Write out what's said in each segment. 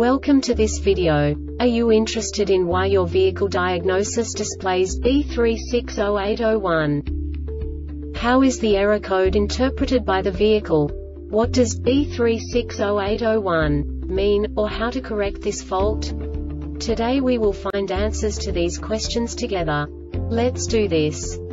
Welcome to this video. Are you interested in why your vehicle diagnosis displays B360801? How is the error code interpreted by the vehicle? What does B360801 mean, or how to correct this fault? Today we will find answers to these questions together. Let's do this.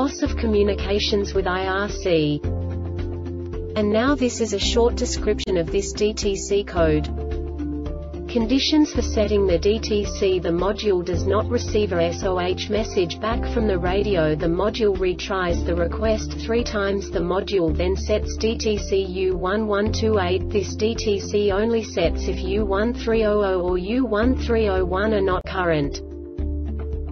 loss of communications with IRC. And now this is a short description of this DTC code. Conditions for setting the DTC. The module does not receive a SOH message back from the radio. The module retries the request 3 times. The module then sets DTC U1128. This DTC only sets if U1300 or U1301 are not current.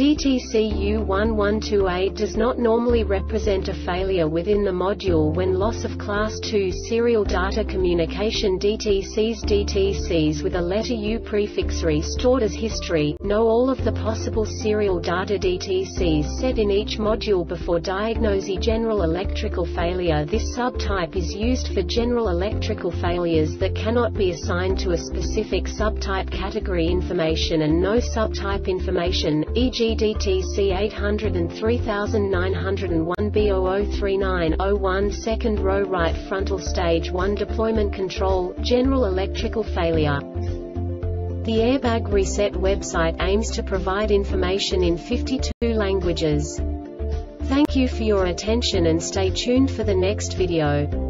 DTC U1128 does not normally represent a failure within the module when loss of class 2 serial data communication DTCs with a letter U prefix restored as history. Know all of the possible serial data DTCs set in each module before diagnosing general electrical failure. This subtype is used for general electrical failures that cannot be assigned to a specific subtype category information and no subtype information, e.g. DTC 803901 B003901 second row right frontal stage 1 deployment control, general electrical failure. The Airbag Reset website aims to provide information in 52 languages. Thank you for your attention and stay tuned for the next video.